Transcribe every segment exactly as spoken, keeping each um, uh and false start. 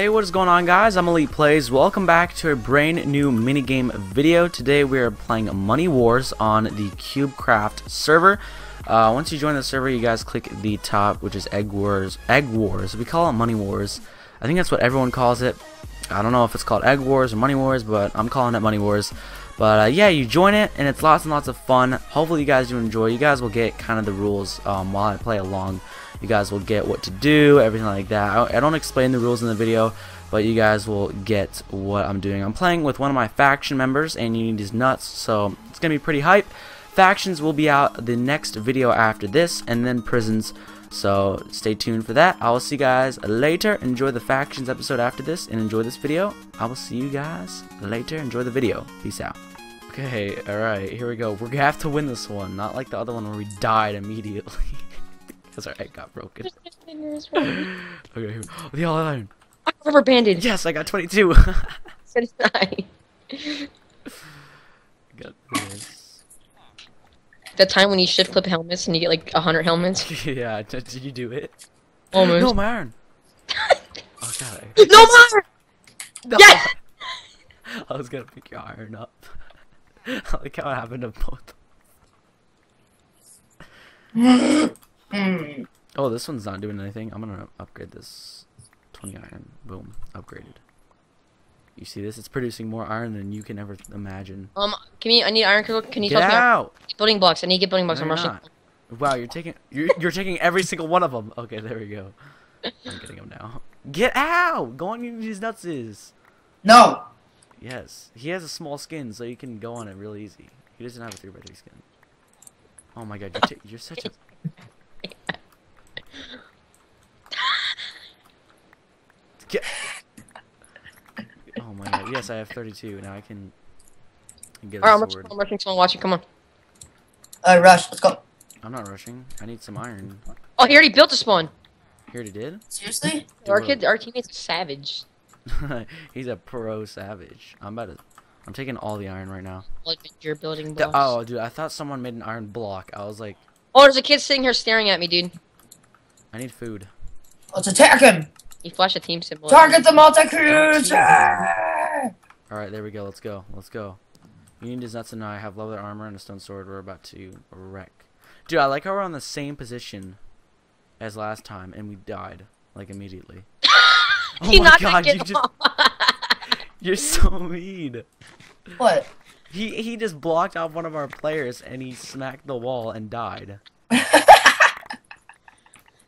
Hey, what is going on, guys? I'm ElitePlayz. Welcome back to a brand new minigame video. Today we are playing Money Wars on the CubeCraft server. Uh, once you join the server, you guys click the top, which is Egg Wars. Egg Wars. We call it Money Wars. I think that's what everyone calls it. I don't know if it's called Egg Wars or Money Wars, but I'm calling it Money Wars. But uh, yeah, you join it, and it's lots and lots of fun. Hopefully you guys do enjoy. You guys will get kind of the rules um, while I play along. You guys will get what to do, everything like that. I don't explain the rules in the video, but you guys will get what I'm doing. I'm playing with one of my faction members, and you need these nuts, so it's going to be pretty hype. Factions will be out the next video after this, and then prisons, so stay tuned for that. I will see you guys later. Enjoy the factions episode after this, and enjoy this video. I will see you guys later. Enjoy the video. Peace out. Okay, alright, here we go. We're going to have to win this one, not like the other one where we died immediately. Because our egg got broken. Okay, here. Oh, the all iron. I rubber banded. Yes, I got twenty-two. So did I. Got this. That time when you shift clip helmets and you get like a hundred helmets. Yeah, did you do it? Almost. No, my iron. Oh god. I... No, my iron. No. Yes. I was gonna pick your iron up. I like how it happened to both. Mm. Oh, this one's not doing anything. I'm gonna upgrade this twenty iron. Boom, upgraded. You see this? It's producing more iron than you can ever imagine. Um, can you? I need iron. Can you get help out? Me out? Building blocks. I need to get building blocks. No, I'm rushing. Wow, you're taking you're you're taking every single one of them. Okay, there we go. I'm getting them now. Get out! Go on these nuts is. No. Yes, he has a small skin, so you can go on it real easy. He doesn't have a three by three skin. Oh my god, you're, you're such a. Get oh my god, yes, I have thirty-two. Now I can get a All right, sword. I'm rushing, someone watching, come on. I uh, rush, let's go. I'm not rushing, I need some iron. Oh, he already built a spawn. He already did? Seriously? Dude, our kid, our teammate's a savage. He's a pro savage. I'm about to... I'm taking all the iron right now. You're building blocks. Oh, dude, I thought someone made an iron block. I was like... Oh, there's a kid sitting here staring at me, dude. I need food. Let's attack him! He flashed a team symbol. Target the multi-cruiser! Alright, there we go. Let's go. Let's go. You need his nuts and I have leather armor and a stone sword. We're about to wreck. Dude, I like how we're on the same position as last time, and we died. Like, immediately. Oh my god, you just... You're so mean. What? He he just blocked out one of our players and he smacked the wall and died.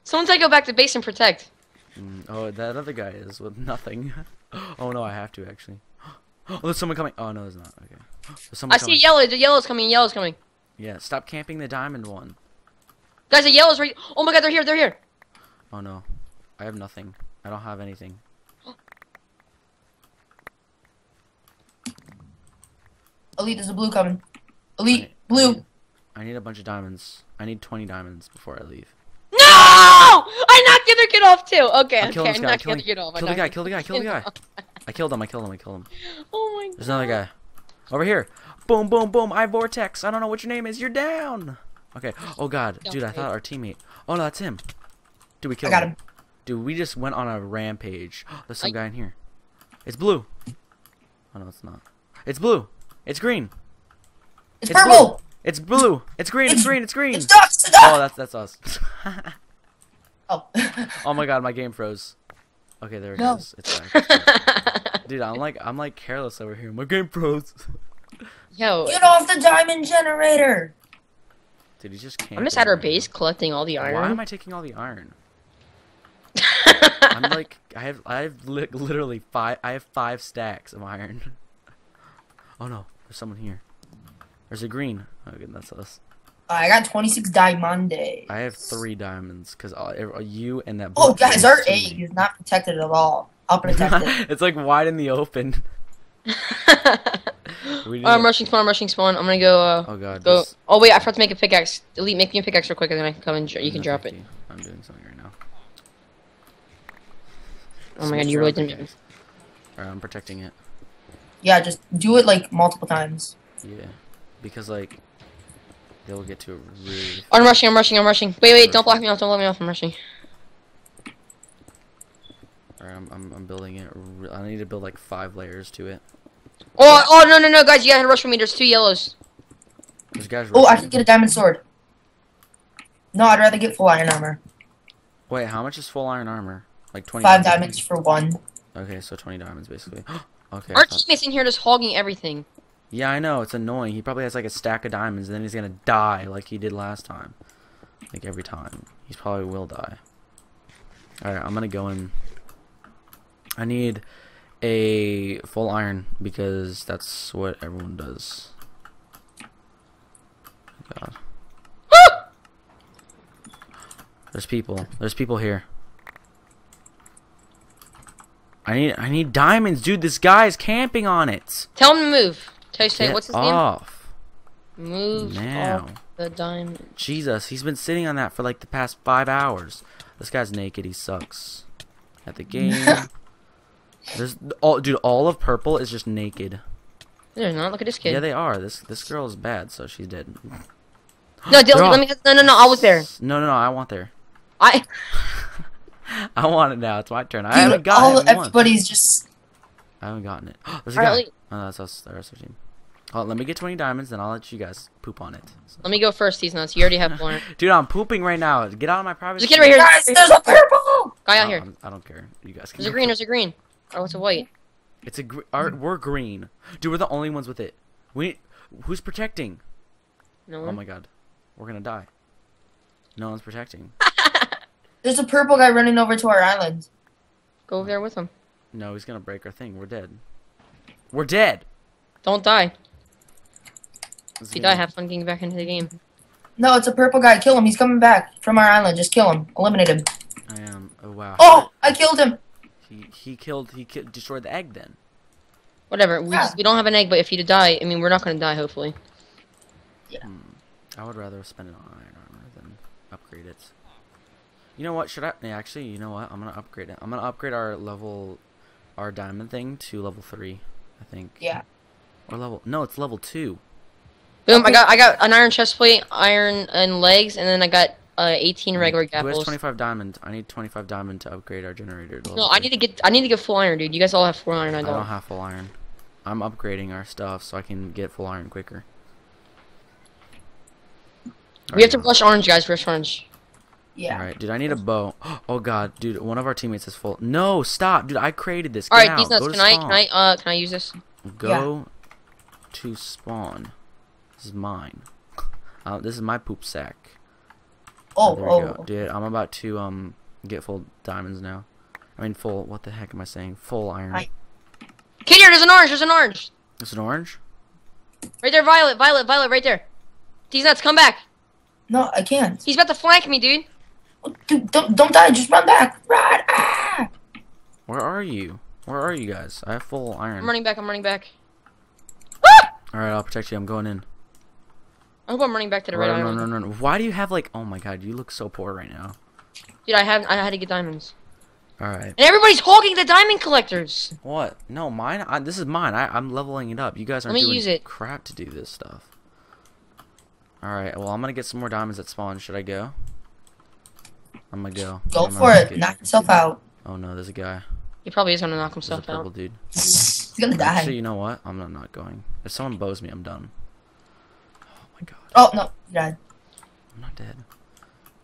Someone said go back to base and protect. Mm, oh, that other guy is with nothing. Oh no, I have to actually. Oh, there's someone coming. Oh no, there's not. Okay. There's I coming. see yellow. The yellow's coming. Yellow's coming. Yeah, stop camping the diamond one. Guys, the yellow's right. Oh my god, they're here. They're here. Oh no, I have nothing. I don't have anything. Elite, there's a blue coming. Elite, I need, blue. I need a bunch of diamonds. I need twenty diamonds before I leave. No! I knocked the other kid off too. Okay, I'm okay. I knocked the other kid off. Kill the guy. Kill the guy. Kill the guy. I killed him. I killed him. I killed him. Oh my god. There's another guy. Over here. Boom, boom, boom. I vortex. I don't know what your name is. You're down. Okay. Oh god, dude. I thought our teammate. Oh no, that's him. Dude, we killed I got him. him. Dude, we just went on a rampage. There's some I... guy in here. It's blue. Oh no, it's not. It's blue. It's green. It's, it's purple. Blue. It's blue. It's green. It's, it's green. It's green. It's ducks. It's ducks. Oh, that's that's us. Oh. Oh my god, my game froze. Okay, there it no. goes. It's back. Dude, I'm like I'm like careless over here. My game froze. Yo. Get off the diamond generator. Dude, he just can't. I'm just at our base collecting all the iron. Why am I taking all the iron? I'm like I have I have li literally five I have five stacks of iron. Oh no, there's someone here. There's a green. Oh good, that's us. Uh, I got twenty-six diamondes. I have three diamonds, cause uh, you and that. Oh guys, our egg is not protected at all. I'll protect it. It's like wide in the open. we oh, I'm rushing spawn. I'm rushing spawn. I'm gonna go. Uh, oh god. Go. This... Oh wait, I forgot to make a pickaxe. Elite, make me a pickaxe real quick, and then I can come and you can drop it. I'm doing something right now. Oh my god, you really didn't. Alright, I'm protecting it. Yeah, just do it like multiple times. Yeah, because like they'll get to it really. Oh, I'm rushing! I'm rushing! I'm rushing! Wait, wait! Don't block me off! Don't block me off! I'm rushing. Alright, I'm, I'm, I'm building it. I need to build like five layers to it. Oh, oh no, no, no, guys, you gotta rush for me. There's two yellows. There's guys oh, I can get a diamond sword. No, I'd rather get full iron armor. Wait, how much is full iron armor? Like twenty. Five diamonds for one. Okay, so twenty diamonds basically. Okay. Our teammate's in here just hogging everything. Yeah, I know. It's annoying. He probably has like a stack of diamonds, and then he's gonna die like he did last time. Like every time, he probably will die. All right, I'm gonna go in. I need a full iron because that's what everyone does. God. There's people. There's people here. I need I need diamonds, dude. This guy is camping on it. Tell him to move. Tell you say what's his off. name? Move now. Off the diamond. Jesus, he's been sitting on that for like the past five hours. This guy's naked. He sucks at the game. There's all, dude. All of purple is just naked. They're not. Look at this kid. Yeah, they are. This this girl is bad, so she's dead. No, Dylan, let me. No, no, no. I was there. No, no, no. I want there. I. I want it now. It's my turn. Dude, I haven't gotten it. Everybody's just. I haven't gotten it. There's a guy. Right, oh, that's us. That's our team. Oh, let me get twenty diamonds, then I'll let you guys poop on it. So. Let me go first, these nuts. You already have one. Dude, I'm pooping right now. Get out of my private. There's a kid right here. Guys, there's a purple. Guy out no, here. I'm, I don't care. You guys. Can there's a green. There's a green. Oh, it's a white. It's a. Gr our, we're green. Dude, we're the only ones with it. We. Who's protecting? No one. Oh my god, we're gonna die. No one's protecting. There's a purple guy running over to our island. Go over there with him. No, he's gonna break our thing. We're dead. We're dead! Don't die. If you die, have fun getting back into the game. No, it's a purple guy. Kill him. He's coming back from our island. Just kill him. Eliminate him. I am. Oh, wow. Oh! I killed him! He he killed... He ki destroyed the egg, then. Whatever. We, yeah. just, we don't have an egg, but if you die... I mean, we're not gonna die, hopefully. Yeah. Hmm. I would rather spend it on iron armor than upgrade it. You know what? Should I? Yeah, actually, you know what? I'm gonna upgrade it. I'm gonna upgrade our level, our diamond thing to level three, I think. Yeah. Or level? No, it's level two. Boom! I got I got an iron chestplate, iron and legs, and then I got uh, eighteen regular gapples. Who has twenty-five diamond? I need twenty-five diamond to upgrade our generator. No, I need to get I need to get full iron, dude. You guys all have full iron. I don't. I don't have full iron. I'm upgrading our stuff so I can get full iron quicker. All we right. have to rush orange, guys. Rush orange. Yeah. Alright, dude, I need a bow. Oh god, dude, one of our teammates is full. No, stop, dude, I created this. Alright, these nuts, can I can I uh can I use this? Go yeah. to spawn. This is mine. Uh, this is my poop sack. Oh, oh, there we oh. go. Dude, I'm about to um get full diamonds now. I mean full what the heck am I saying? Full iron. I... Kid here, there's an orange, there's an orange. There's an orange? Right there, Violet, Violet, Violet, right there. These nuts, come back. No, I can't. He's about to flank me, dude. Dude, don't don't die! Just run back! Run! Ah! Where are you? Where are you guys? I have full iron. I'm running back. I'm running back. Ah! All right, I'll protect you. I'm going in. I'm going running back to the right island. Run, run, run. Why do you have like? Oh my god, you look so poor right now. Dude, I have I had to get diamonds. All right. And everybody's hogging the diamond collectors. What? No, mine. I, this is mine. I, I'm leveling it up. You guys aren't doing use it. crap to do this stuff. All right. Well, I'm gonna get some more diamonds at spawn. Should I go? I'm gonna go. Go I'm for it. Get... Knock himself out. Oh no, there's a guy. He probably is gonna knock himself purple out. Dude. He's gonna die. Actually, you know what? I'm not, not going. If someone bows me, I'm done. Oh my god. Oh no, you died. I'm not dead.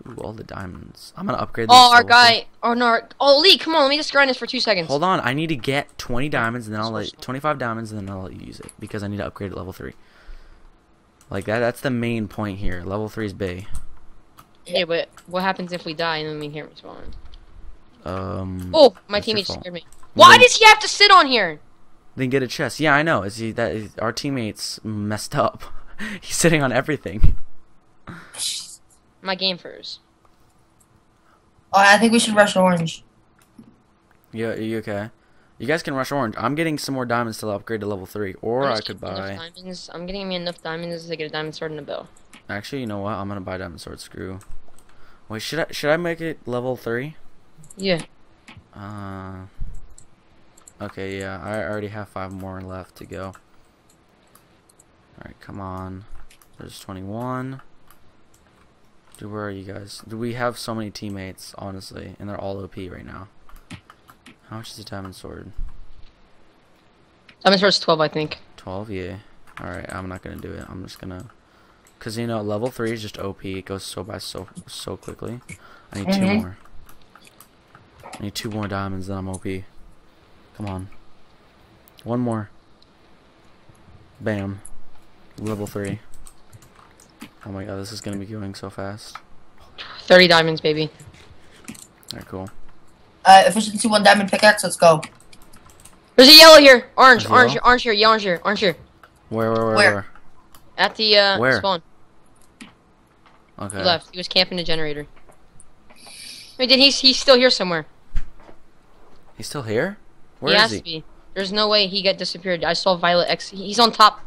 Ooh, all the diamonds. I'm gonna upgrade this. Oh, our guy. Oh no. Our... Oh, Lee, come on. Let me just grind this for two seconds. Hold on. I need to get twenty diamonds, and then I'll let twenty-five diamonds, and then I'll let you use it because I need to upgrade it level three. Like that. That's the main point here. Level three is big. Yeah, but what happens if we die and then we can't respawn? Um. Oh, my teammate scared me. Why then, does he have to sit on here? Then get a chest. Yeah, I know. Is he that is, our teammates messed up? He's sitting on everything. My game first. Oh, I think we should rush orange. Yeah, are you okay? You guys can rush orange. I'm getting some more diamonds to upgrade to level three, or I could buy. Diamonds. I'm getting me enough diamonds to get a diamond sword and a bow. Actually, you know what? I'm gonna buy diamond sword. Screw. Wait, should I should I make it level three? Yeah. Uh. Okay, yeah. I already have five more left to go. All right, come on. There's twenty-one. Dude, where are you guys? Do we have so many teammates? Honestly, and they're all O P right now. How much is a diamond sword? Diamond sword's twelve, I think. twelve, yeah. Alright, I'm not gonna do it. I'm just gonna... Because, you know, level three is just O P. It goes so by so so quickly. I need mm-hmm. two more. I need two more diamonds, then I'm O P. Come on. One more. Bam. Level three. Oh my god, this is gonna be going so fast. thirty diamonds, baby. Alright, cool. Uh, efficiency one diamond pickaxe, let's go. There's a yellow here! Orange, There's orange, yellow? orange here, orange here, orange here. Where, where, where? Where? where? At the uh, Where? spawn. Okay. He left. He was camping a generator. Wait, did he? He's still here somewhere. He's still here? Where he is has he? To be. There's no way he got disappeared. I saw Violet X. He's on top.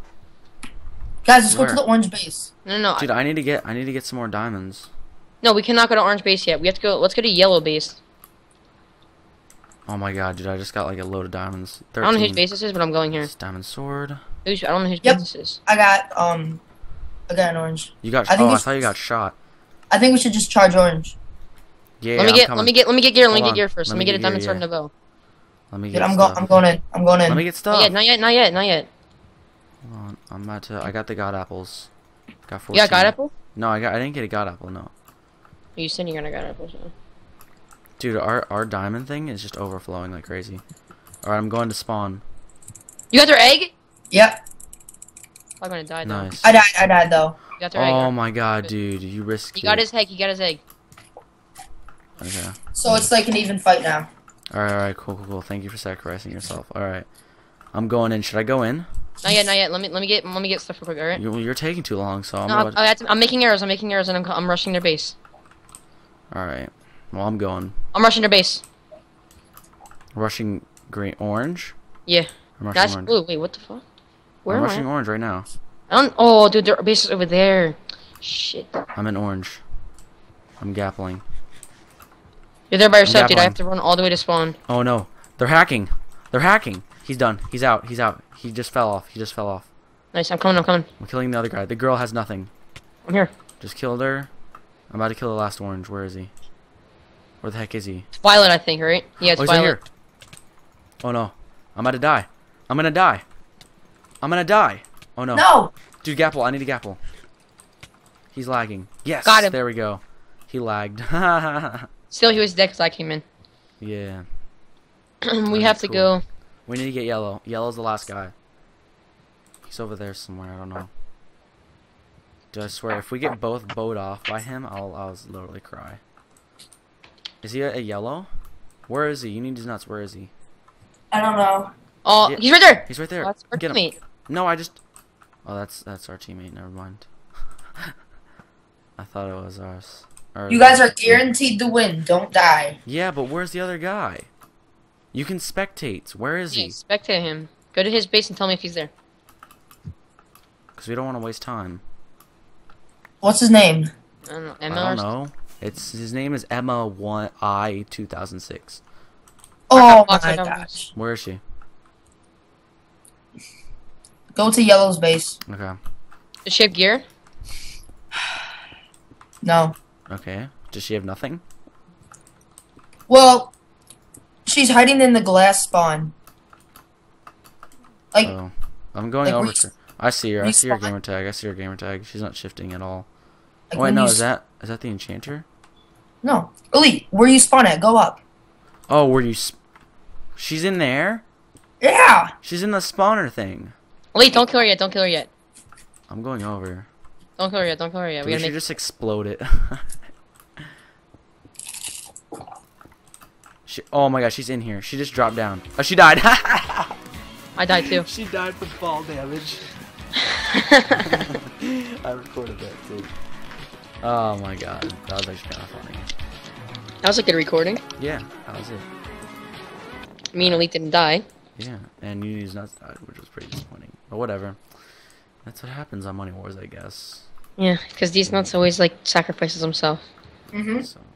Guys, let's Where? go to the orange base. No, no, no. Dude, I need to get. I need to get some more diamonds. No, we cannot go to orange base yet. We have to go. Let's go to yellow base. Oh my god, dude! I just got like a load of diamonds. thirteen. I don't know whose base this is, but I'm going here. It's diamond sword. I don't know whose yep. business is. I got um, I got an orange. You got? I think oh, I thought you got shot. I think we should just charge orange. Yeah. Let me I'm get. Coming. Let me get. Let me get gear. Let Hold me get gear first. Let, let me get, get a diamond sword and a bow. Let me get. Dude, I'm going. I'm going in. I'm going in. Let me get stuff. Not yet. Not yet. Not yet. Not yet. Hold on. I'm about to. I got the god apples. Got four. You got god apple? No, I got. I didn't get a god apple. No. You said you're gonna god apples. So. Dude, our our diamond thing is just overflowing like crazy. All right, I'm going to spawn. You got their egg? Yep. I'm gonna die though. Nice. I died. I died though. You got their egg. Oh my god, dude, you risked. He got his egg. He got his egg. Okay. So it's like an even fight now. All right, all right, cool, cool, cool. Thank you for sacrificing yourself. All right, I'm going in. Should I go in? Not yet, not yet. Let me let me get let me get stuff real quick. All right. You're, you're taking too long, so I'm. No, about... I, I have to, I'm making arrows. I'm making arrows, and I'm I'm rushing their base. All right. Well, I'm going. I'm rushing their base. Rushing green, orange. Yeah. That's orange. Blue. Wait, what the fuck? Where I'm am rushing I? orange right now. I don't. Oh, dude, their base is over there. Shit. I'm in orange. I'm gappling. You're there by yourself, dude. I have to run all the way to spawn. Oh no, they're hacking. They're hacking. He's done. He's out. He's out. He just fell off. He just fell off. Nice. I'm coming. I'm coming. I'm killing the other guy. The girl has nothing. I'm here. Just killed her. I'm about to kill the last orange. Where is he? Where the heck is he? It's Violet, I think, right? Yeah, it's oh, Violet. Here. Oh no, I'm about to die. I'm gonna die. I'm gonna die. Oh no. No! Dude, Gapple, I need a Gapple. He's lagging. Yes! Got him. There we go. He lagged. Still, he was dead because I came in. Yeah. we oh, have to cool. go. We need to get yellow. Yellow's the last guy. He's over there somewhere. I don't know. Dude, I swear, if we get both bowed off by him, I'll, I'll literally cry. Is he a, a yellow? Where is he? You need his nuts. Where is he? I don't know. Oh, yeah. He's right there. He's right there. Oh, that's our get teammate. Him. No, I just. Oh, that's that's our teammate. Never mind. I thought it was ours. Or you guys are guaranteed to win. Don't die. Yeah, but where's the other guy? You can spectate. Where is yeah, he? Spectate him. Go to his base and tell me if he's there. Because we don't want to waste time. What's his name? I don't know. Emma I don't know. It's his name is Emma one I two thousand six. Oh my gosh. Where is she? Go to yellow's base. Okay. Does she have gear? No. Okay. Does she have nothing? Well, she's hiding in the glass spawn. Like, oh. I'm going like over. To, I see her. I see her gamer tag. I see her gamer tag. She's not shifting at all. Like oh, wait, no. Is that is that the enchanter? No. Elite, where you spawn at? Go up. Oh, where you? Sp She's in there. Yeah. She's in the spawner thing. Elite, don't kill her yet. Don't kill her yet. I'm going over. Don't kill her yet, don't kill her yet. Dude, we, we should make... just explode it. she, oh my god, she's in here. She just dropped down. Oh, she died. I died too. She died from fall damage. I recorded that too. Oh my god, that was actually kind of funny. That was a good recording. Yeah, that was it. Me and Elite didn't die. Yeah, and you used nuts died, which was pretty disappointing. But whatever. That's what happens on Money Wars, I guess. Yeah, because these nuts always like sacrifices himself. Mm-hmm. So.